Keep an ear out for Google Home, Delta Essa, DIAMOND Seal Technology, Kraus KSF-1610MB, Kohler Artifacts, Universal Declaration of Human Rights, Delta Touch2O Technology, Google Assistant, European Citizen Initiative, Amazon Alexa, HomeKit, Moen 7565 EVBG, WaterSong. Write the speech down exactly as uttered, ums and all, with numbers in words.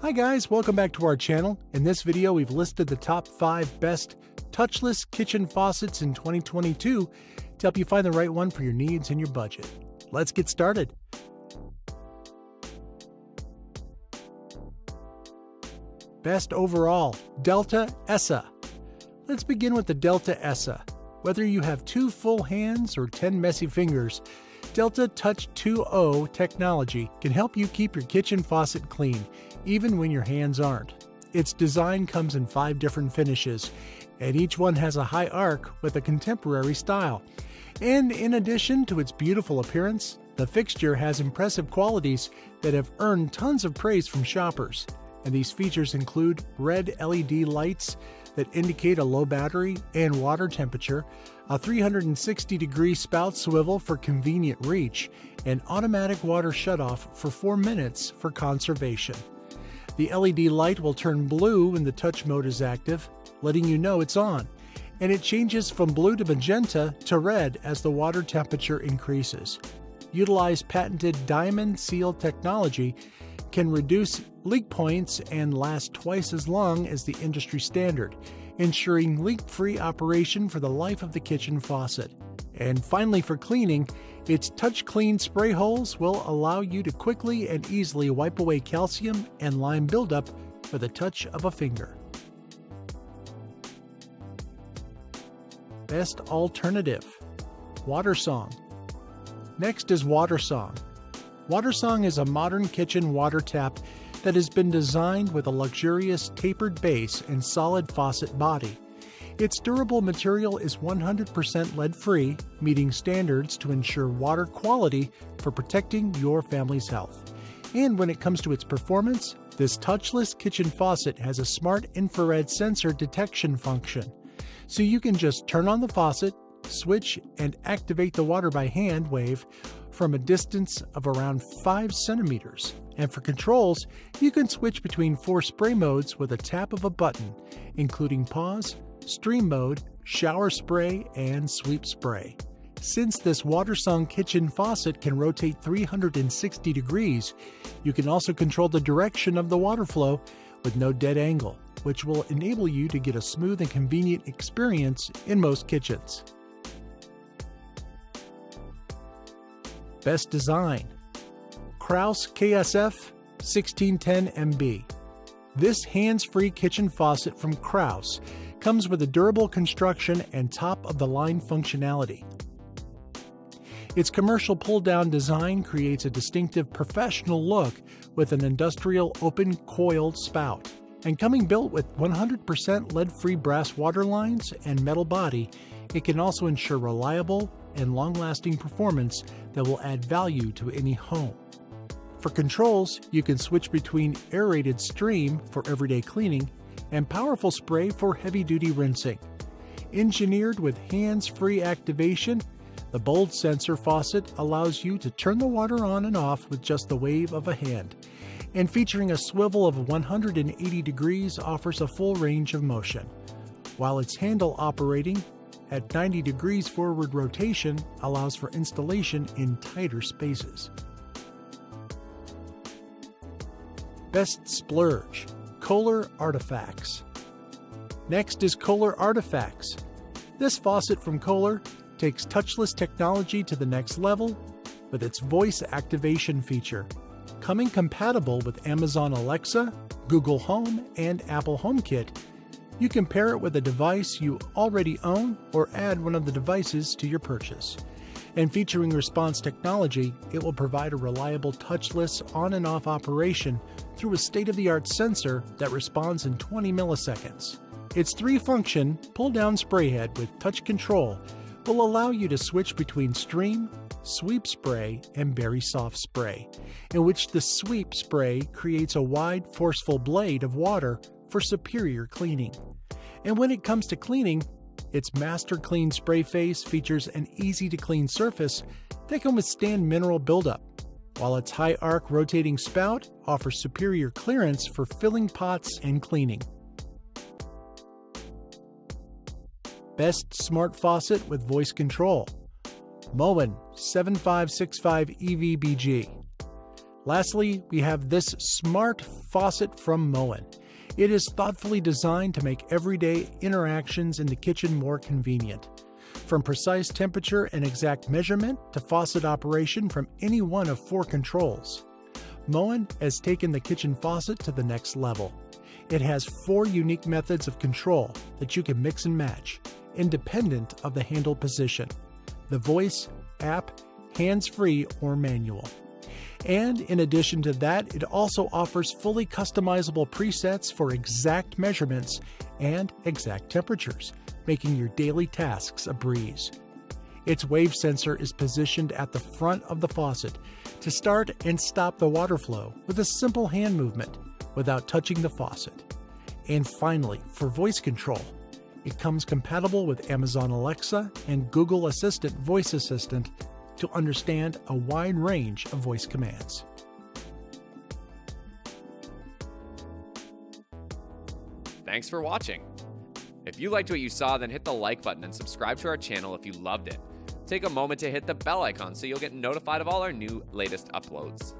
Hi guys, welcome back to our channel. In this video, we've listed the top five best touchless kitchen faucets in twenty twenty-two to help you find the right one for your needs and your budget. Let's get started. Best overall, Delta Essa. Let's begin with the Delta Essa. Whether you have two full hands or ten messy fingers, Delta Touch two O Technology can help you keep your kitchen faucet clean, even when your hands aren't. Its design comes in five different finishes, and each one has a high arc with a contemporary style. And in addition to its beautiful appearance, the fixture has impressive qualities that have earned tons of praise from shoppers. And these features include red L E D lights that indicate a low battery and water temperature, a three hundred sixty degree spout swivel for convenient reach, and automatic water shutoff for four minutes for conservation. The L E D light will turn blue when the touch mode is active, letting you know it's on, and it changes from blue to magenta to red as the water temperature increases. Utilize patented DIAMOND Seal Technology can reduce leak points and last twice as long as the industry standard, ensuring leak-free operation for the life of the kitchen faucet. And finally, for cleaning, its Touch Clean spray holes will allow you to quickly and easily wipe away calcium and lime buildup with a touch of a finger. Best alternative, WaterSong. Next is WaterSong. WaterSong is a modern kitchen water tap that has been designed with a luxurious tapered base and solid faucet body. Its durable material is one hundred percent lead-free, meeting standards to ensure water quality for protecting your family's health. And when it comes to its performance, this touchless kitchen faucet has a smart infrared sensor detection function. So you can just turn on the faucet, switch, and activate the water by hand wave from a distance of around five centimeters. And for controls, you can switch between four spray modes with a tap of a button, including pause, stream mode, shower spray, and sweep spray. Since this WaterSong kitchen faucet can rotate three hundred sixty degrees, you can also control the direction of the water flow with no dead angle, which will enable you to get a smooth and convenient experience in most kitchens. Best design, Kraus K S F sixteen ten M B. This hands-free kitchen faucet from Kraus comes with a durable construction and top-of-the-line functionality. Its commercial pull-down design creates a distinctive professional look with an industrial open coiled spout. And coming built with one hundred percent lead-free brass water lines and metal body, it can also ensure reliable and long-lasting performance that will add value to any home. For controls, you can switch between aerated stream for everyday cleaning and powerful spray for heavy-duty rinsing. Engineered with hands-free activation, the bold sensor faucet allows you to turn the water on and off with just the wave of a hand, and featuring a swivel of one hundred eighty degrees offers a full range of motion, while its handle operating at ninety degrees forward rotation allows for installation in tighter spaces. Best splurge, Kohler Artifacts. Next is Kohler Artifacts. This faucet from Kohler takes touchless technology to the next level with its voice activation feature, coming compatible with Amazon Alexa, Google Home, and Apple HomeKit. You can pair it with a device you already own or add one of the devices to your purchase. And featuring response technology, it will provide a reliable touchless on and off operation through a state-of-the-art sensor that responds in twenty milliseconds. Its three-function pull-down spray head with touch control will allow you to switch between stream, sweep spray, and berry soft spray, in which the sweep spray creates a wide, forceful blade of water for superior cleaning. And when it comes to cleaning, its Master Clean spray face features an easy-to-clean surface that can withstand mineral buildup, while its high-arc rotating spout offers superior clearance for filling pots and cleaning. Best smart faucet with voice control, Moen seven five six five E V B G. Lastly, we have this smart faucet from Moen. It is thoughtfully designed to make everyday interactions in the kitchen more convenient. From precise temperature and exact measurement to faucet operation from any one of four controls, Moen has taken the kitchen faucet to the next level. It has four unique methods of control that you can mix and match, independent of the handle position, the voice, app, hands-free, or manual. And in addition to that, it also offers fully customizable presets for exact measurements and exact temperatures, making your daily tasks a breeze. Its wave sensor is positioned at the front of the faucet to start and stop the water flow with a simple hand movement without touching the faucet. And finally, for voice control, it comes compatible with Amazon Alexa and Google Assistant Voice Assistant to understand a wide range of voice commands. Thanks for watching. If you liked what you saw, then hit the like button and subscribe to our channel if you loved it. Take a moment to hit the bell icon so you'll get notified of all our new latest uploads.